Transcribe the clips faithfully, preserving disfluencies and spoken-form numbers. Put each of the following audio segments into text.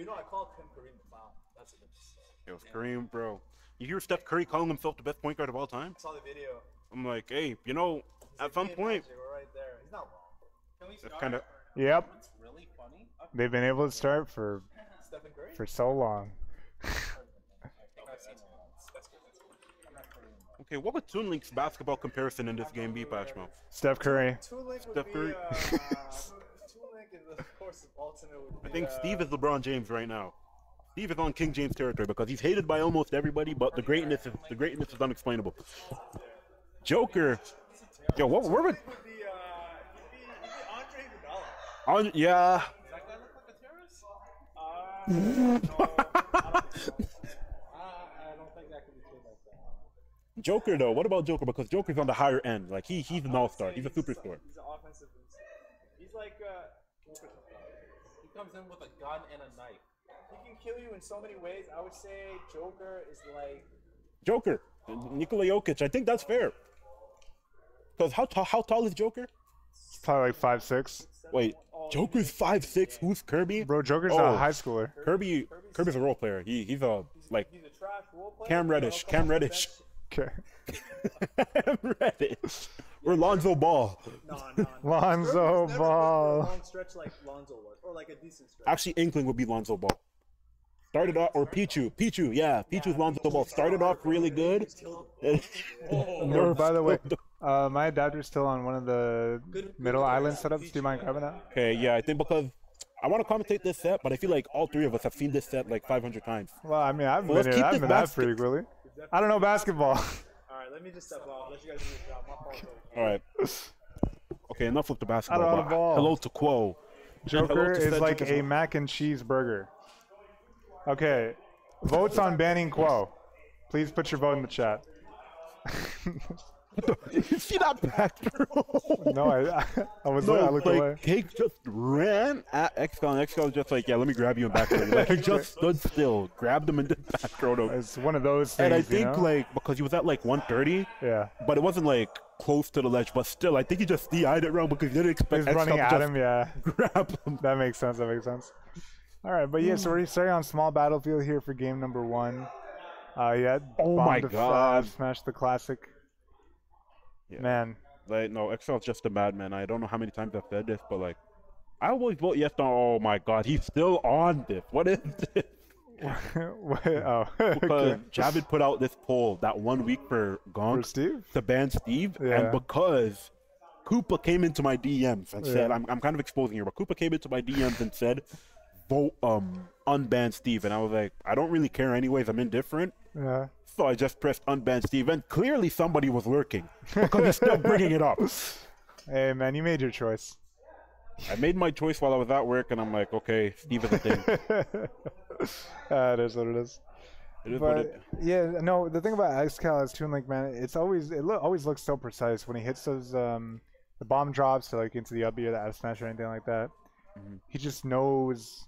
you know I called him Kareem the Clown. That's a good Yo, yeah. Kareem, bro. You hear Steph Curry calling himself the best point guard of all time? I saw the video. I'm like, hey, you know, He's at some point. We're right there. He's not wrong. Can we start? Kinda... Yep. What's really funny? Okay. They've been able to start for Stephen Curry? for so long. Okay, what would Toon Link's basketball comparison in this game be, Pashmo? Steph Curry. Toon Link would Steph Curry. Be, uh, Toon Link is, of course, ultimately would be, I think uh, Steve is LeBron James right now. Steve is on King James territory because he's hated by almost everybody, but the greatness is the greatness is unexplainable. Joker. Yo, what? Where would? Would be, uh, he'd be, he'd be Andre Iguodala. On yeah. Does that guy look like a terrorist? Uh, no, I don't think so. Joker though, what about Joker? Because Joker's on the higher end. Like he he's an all-star. He's a superstar. He's an offensive booster. He's like uh he comes in with a gun and a knife. He can kill you in so many ways. I would say Joker is like Joker. Nikola Jokic. I think that's fair. Cause how tall how tall is Joker? It's probably like five six. Wait, Joker's five six. Who's Kirby? Bro, Joker's oh, not a high schooler. Kirby Kirby's, Kirby's a role player. He he's a like he's a trash role player. Cam Reddish. Cam Reddish. Okay. Cam Reddish. Or Lonzo Ball. No, no, no. Lonzo Ball. A long stretch like Lonzo was, or like a decent stretch. Actually, Inkling would be Lonzo Ball. Started off, or Pichu. Pichu, yeah. Pichu's yeah, Lonzo Ball. Started off really good. No, by the way, uh, my adapter's still on one of the good, middle good island setups. Do you mind grabbing that? Okay, yeah. I think because I want to commentate this set, but I feel like all three of us have seen this set like five hundred times. Well, I mean, I've so been in that basket. Frequently. I don't know basketball. Alright, let me just step off. Let you guys do your job. My fault. Alright. Okay, enough with the basketball. I don't know the ball. Hello to Quo. Joker is Sedgwick like a well. Mac and cheese burger. Okay. Votes on banning Quo. Please put your vote in the chat. You see that back, bro? No, I, I was no, I looked like, away. Cake just ran at Xcal, and Xcal was just like, yeah, let me grab you and back row. Like, he just stood still, grabbed him and did back row. It's one of those things, and I think, you know? Like, because he was at, like, one thirty, yeah, but it wasn't, like, close to the ledge, but still, I think he just D-eyed it wrong because he didn't expect He's Xcal running to at him, yeah. grab him. That makes sense, that makes sense. All right, but yeah, so we're starting on small battlefield here for game number one. Uh, yeah, oh my God. Smash the classic. Yeah. Man, like no, Xcal's just a madman. I don't know how many times I've said this, but like, I always vote yes. No, oh my God, he's still on this. What is this? What? Oh, because okay. Javid put out this poll that one week for Gonk to ban Steve, yeah. and because Koopa came into my D Ms and yeah. said, "I'm I'm kind of exposing here," but Koopa came into my D Ms and said, "Vote um unban Steve," and I was like, "I don't really care anyways. I'm indifferent." Yeah. So I just pressed unban Steve, and clearly somebody was lurking because he's still bringing it up. Hey, man, you made your choice. I made my choice while I was at work, and I'm like, okay, Steve is a thing. uh, it is what it is. It is but, what it is. Yeah, no, the thing about Xcal is Toon Link, man, it's always it lo always looks so precise when he hits those um, the bomb drops, so like into the up B or the out smash or anything like that. Mm-hmm. He just knows.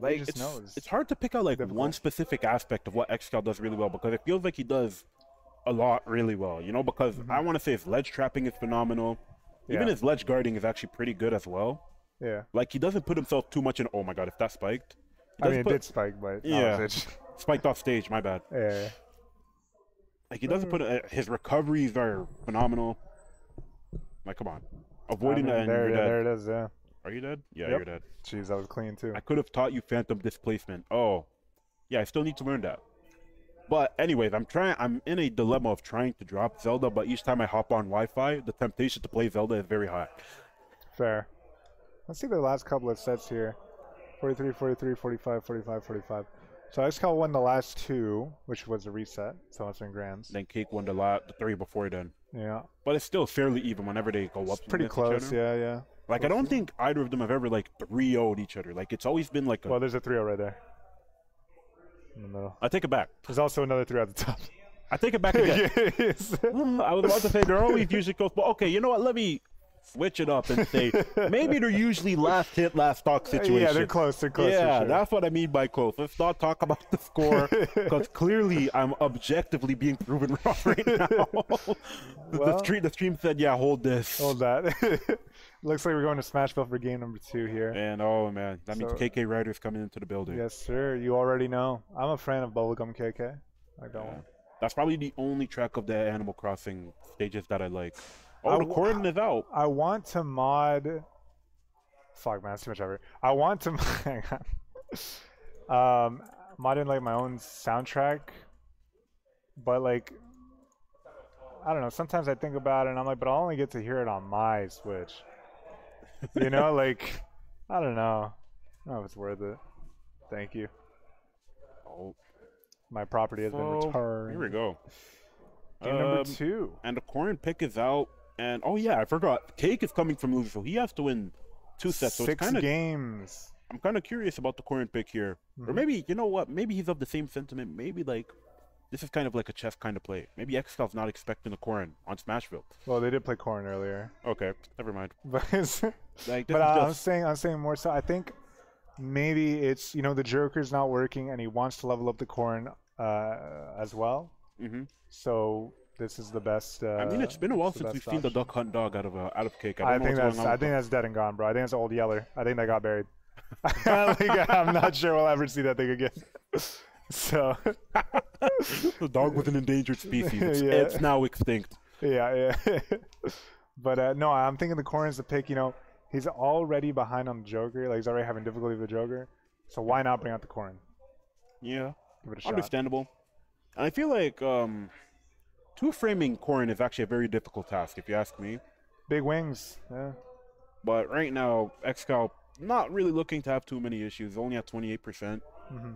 Like, just it's, knows. It's hard to pick out like Difficult. one specific aspect of what Xcal does really well because it feels like he does a lot really well, you know, because mm-hmm. I want to say his ledge trapping is phenomenal. Yeah. Even his ledge guarding is actually pretty good as well. Yeah. Like he doesn't put himself too much in, oh my God, if that spiked. I mean, put, it did spike, but yeah, it. Spiked off stage, my bad. Yeah. Like he doesn't put, uh, his recoveries are phenomenal. Like, come on. Avoiding I mean, that. There, yeah, there it is, yeah. Are you dead? Yeah, yep. You're dead. Jeez, I was clean too. I could have taught you phantom displacement. Oh, yeah, I still need to learn that. But anyways, I'm trying. I'm in a dilemma of trying to drop Zelda, but each time I hop on Wi-Fi, the temptation to play Zelda is very high. Fair. Let's see the last couple of sets here. forty-three, forty-three, forty-five, forty-five, forty-five. So Xcal won the last two, which was a reset, so it's in grands. Then Cake won the, la the three before then. Yeah. But it's still fairly even whenever they go up. It's pretty close, yeah, yeah. Like, I don't think either of them have ever, like, three oh'd each other. Like, it's always been, like, a... Well, there's a three oh right there. In the middle. I take it back. There's also another three at the top. I take it back again. Yes. I was about to say, they're always usually close, but okay, you know what? Let me switch it up and say, maybe they're usually last hit, last talk situation. Yeah, they're close. They're close. Yeah, sure. That's what I mean by close. Let's not talk about the score, because clearly I'm objectively being proven wrong right now. Well, the, stream, the stream said, yeah, hold this. Hold that. Looks like we're going to Smashville for game number two here. And oh man, that so, means K K Ryder's coming into the building. Yes sir, you already know. I'm a fan of Bubblegum K K. I don't. Yeah. That's probably the only track of the Animal Crossing stages that I like. Oh, the Corrin is out. I want to mod. Fuck man, that's too much effort. I want to. Hang on. Um, modding like my own soundtrack, but like. I don't know, sometimes I think about it and I'm like, but I'll only get to hear it on my Switch. You know, like, I don't know. I don't know if it's worth it. Thank you. Oh. My property has so, been returned. Here we go. Game um, number two. And the Corrin pick is out. And, oh yeah, I forgot. Cake is coming from Louisville. He has to win two sets. So Six it's kinda, games. I'm kind of curious about the Corrin pick here. Mm-hmm. Or maybe, you know what, maybe he's of the same sentiment. Maybe, like... This is kind of like a chess kind of play. Maybe Xcal's not expecting a Corrin on Smashville. Well, they did play Corrin earlier. Okay, never mind. But, like, but I, just... I'm saying, I'm saying more so. I think maybe it's you know the Joker's not working and he wants to level up the Corrin uh, as well. Mm-hmm. So this is the best. Uh, I mean, it's been a while since we've seen option. the Duck Hunt dog out of uh, out of Cake. I, I think that's I think that's dead and gone, bro. I think that's Old Yeller. I think that got buried. I think, I'm not sure we'll ever see that thing again. So the dog was an endangered species. It's, yeah. it's now extinct. Yeah, yeah. But uh, no, I'm thinking the Corrin's the pick. You know, he's already behind on the Joker. Like he's already having difficulty with the Joker. So why not bring out the Corrin? Yeah, give it a shot. Understandable. And I feel like um, two framing Corrin is actually a very difficult task, if you ask me. Big wings. Yeah. But right now, Xcal not really looking to have too many issues. Only at twenty-eight percent. Mm-hmm.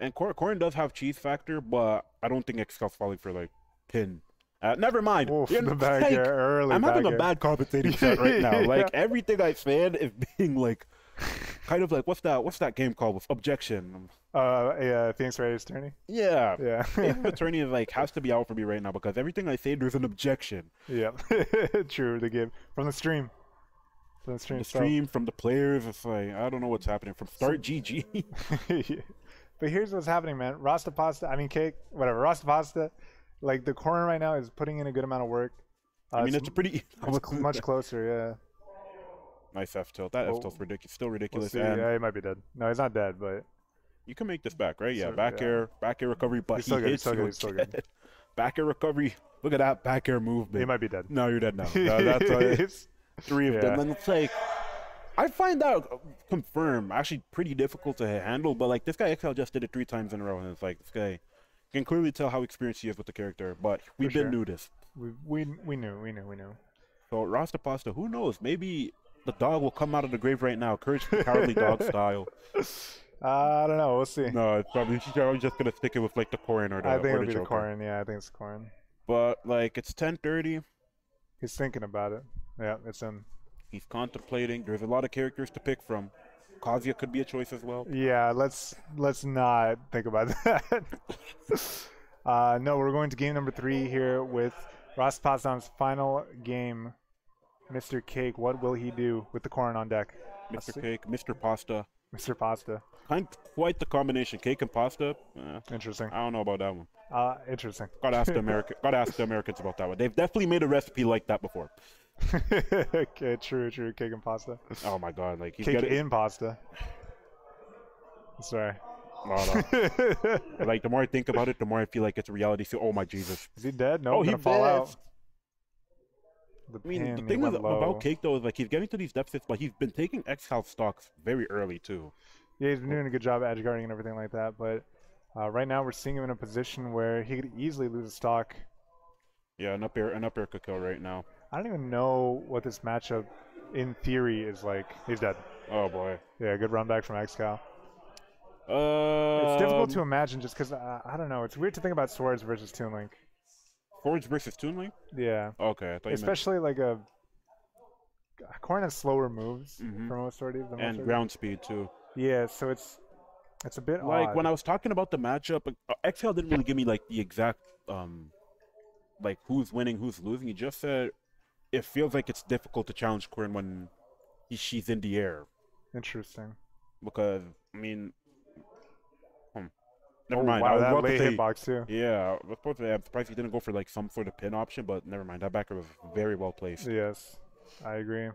And Cor Corrin does have cheese factor, but I don't think Xcal's falling for like pin. Uh, never mind. Oof, the like, early I'm having a bad compensating set right now. yeah. Like everything I said is being like, kind of like what's that? What's that game called? With objection. Uh, yeah. Thanks for attorney. Yeah. Yeah. Attorney is like has to be out for me right now because everything I say there's an objection. Yeah. True. The game from the stream. From the stream. From the stream from the players. It's like I don't know what's happening from start G G. yeah. But here's what's happening, man. RastaPasta, I mean, Cake, whatever. RastaPasta, like the Corrin right now is putting in a good amount of work. Uh, I mean, it's, it's pretty. It's much closer, yeah. Nice F tilt. That oh, F tilt's ridiculous. Still ridiculous. We'll and yeah, he might be dead. No, he's not dead, but you can make this back, right? Yeah, so, back yeah. air, back air recovery. But he's still he good. He's still good. He's still good. Back air recovery. Look at that back air movement. He might be dead. No, you're dead now. No, that's it's three of yeah. them. Then it's like. I find that confirm actually pretty difficult to handle, but like this guy Xcal just did it three times in a row, and it's like this guy you can clearly tell how experienced he is with the character. But we did sure. knew this. We, we we knew we knew we knew. So RastaPasta, who knows? Maybe the dog will come out of the grave right now, Courage the Cowardly Dog style. Uh, I don't know. We'll see. No, it's probably I'm just gonna stick it with like the Corrin or the. I think it'll be Joker. the Corrin. Yeah, I think it's Corrin. But like it's ten thirty. He's thinking about it. Yeah, it's in. He's contemplating. There's a lot of characters to pick from. Kazuya could be a choice as well. Yeah, let's let's not think about that. uh, no, we're going to game number three here with RastaPasta's final game. Mister Cake, what will he do with the Corrin on deck? Mister Cake, Mister Pasta. Mister Pasta. Kind quite the combination, Cake and Pasta. Uh, interesting. I don't know about that one. Uh, interesting. Gotta ask the America. Gotta ask the Americans about that one. They've definitely made a recipe like that before. Okay, true, true. Cake and pasta. Oh my god, like he's Cake got it. in pasta. Sorry. No, no. Like the more I think about it, the more I feel like it's a reality. So, oh my Jesus. Is he dead? No, oh, he's gonna fall out. The I mean, the thing with, about Cake though is like he's getting to these deficits, but he's been taking Xcal stocks very early too. Yeah, he's been doing a good job edge guarding and everything like that. But uh, right now we're seeing him in a position where he could easily lose a stock. Yeah, an up air, an up air could kill right now. I don't even know what this matchup, in theory, is like. He's dead. Oh boy. Yeah, good run back from Xcal. Uh. It's difficult to imagine just because uh, I don't know. It's weird to think about swords versus Toon Link. Swords versus Toon Link. Yeah. Okay. I thought Especially you meant... like a. Corrin has slower moves mm-hmm. for most sorties than and most ground sorties. speed too. Yeah, so it's it's a bit like odd. When I was talking about the matchup. Xcal didn't really give me like the exact um, like who's winning, who's losing. He just said. It feels like it's difficult to challenge Corrin when he, she's in the air. Interesting. Because, I mean... Hmm. Never oh, mind. Wow, I was that about late to say, hitbox too. Yeah, I was supposed to say, I'm surprised he didn't go for like some sort of pin option, but never mind. That backer was very well placed. Yes, I agree.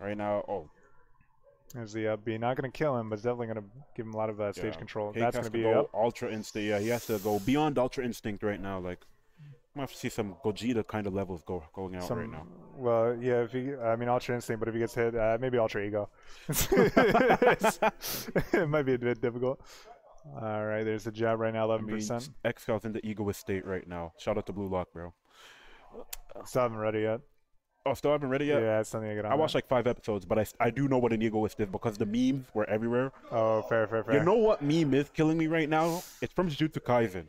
Right now, oh. There's the up B. Not going to kill him, but it's definitely going to give him a lot of uh, stage yeah. control. Cake That's going to be go up. Ultra Instinct. Yeah, he has to go beyond Ultra Instinct right now. Like, I'm going to have to see some Gogeta kind of levels go, going out some, right now. Well, yeah, if he, I mean, Ultra Instinct, but if he gets hit, uh, maybe Ultra Ego. It might be a bit difficult. All right, there's the jab right now, eleven percent. I mean, Xcal's in the egoist state right now. Shout out to Blue Lock, bro. Still haven't read it yet. Oh, still haven't read it yet? Yeah, it's something I get on. I watched like five episodes, but I, I do know what an egoist is because the memes were everywhere. Oh, fair, fair, fair. You know what meme is killing me right now? It's from Jujutsu Kaisen.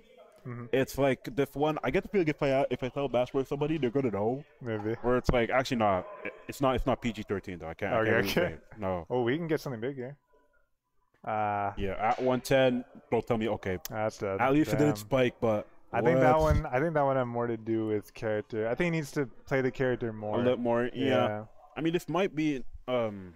Mm-hmm. It's like this one. I get the feeling if I if I tell basketball to somebody, they're gonna know. Maybe. Where it's like actually not. It's not. It's not P G thirteen though. I can't. Okay. I can't really okay. No. Oh, we can get something big here. Uh, yeah, at one ten, don't tell me. Okay. That's a, at least damn. It didn't spike, but. I what? think that one. I think that one had more to do with character. I think he needs to play the character more. A little more. Yeah. yeah. I mean, this might be. Um,